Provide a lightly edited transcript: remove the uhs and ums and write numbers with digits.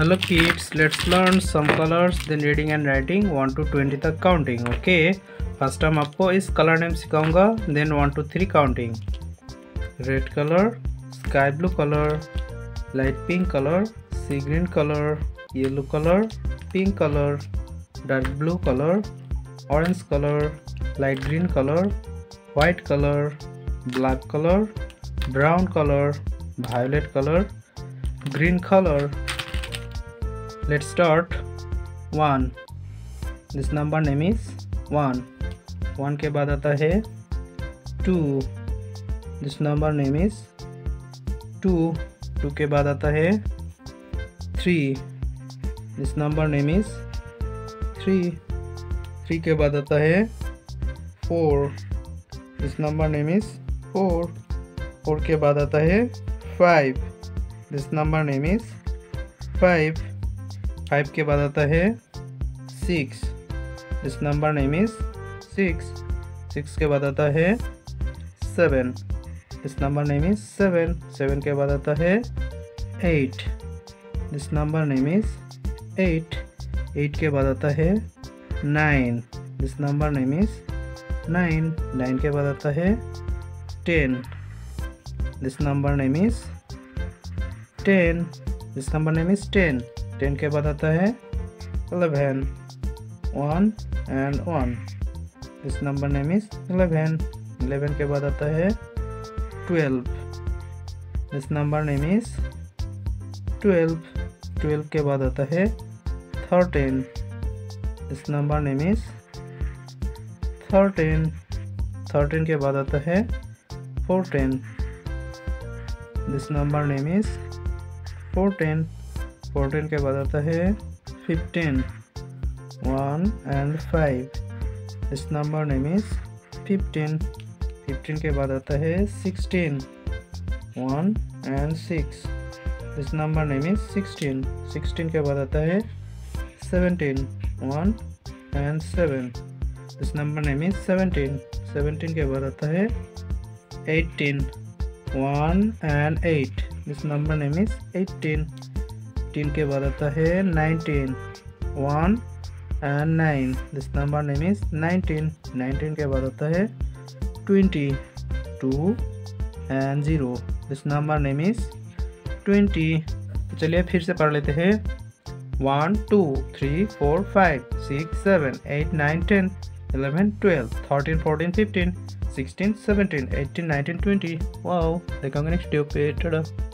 Hello kids, let's learn some colors then reading and writing 1 to 20 तक counting. Okay, first time आपको इस color name सिखाऊंगा then 1 to 3 counting. Red color, sky blue color, light pink color, sea green color, yellow color, pink color, dark blue color, orange color, light green color, white color, black color, brown color, violet color, green color. Let's start. 1. This number name is 1. 1 के बाद आता है 2. This number name is 2. 2 के बाद आता है 3. This number name is 3. 3 के बाद आता है 4. This number name is 4. 4 के बाद आता है 5. This number name is 5. 5 के बाद आता है 6. This number name is 6. 6 के बाद आता है 7. This number name is 7. 7 के बाद आता है 8. This number name is 8. 8 के बाद आता है 9. This number name is 9. 9 के बाद आता है 10. This number name is 10. This number name is 10. 10 के बाद आता है 11. 1 and 1. This number name is 11. 11 के बाद आता है 12. This number name is 12. 12 के बाद आता है 13. This number name is 13. 13 के बाद आता है 14. This number name is 14. 14 के बाद आता है 15. 1 and 5. This number name is 15. 15 के बाद आता है 16. 1 and 6. This number name is 16. 16 के बाद आता है 17. 1 and 7. This number name is 17. 17 के बाद आता है 18. 1 and 8. This number name is 18. 18 के बाद आता है 19. 1 and 9. This number name is 19. 19 के बाद आता है 20. 2 and 0. This number name is 20. चलिए फिर से पढ़ लेते हैं. 1, 2, 3, 4, 5, 6, 7, 8, 9, 10, 11, 12, 13, 14, 15, 16, 17, 18, 19, 20. Wow. देखा होगा next video पे.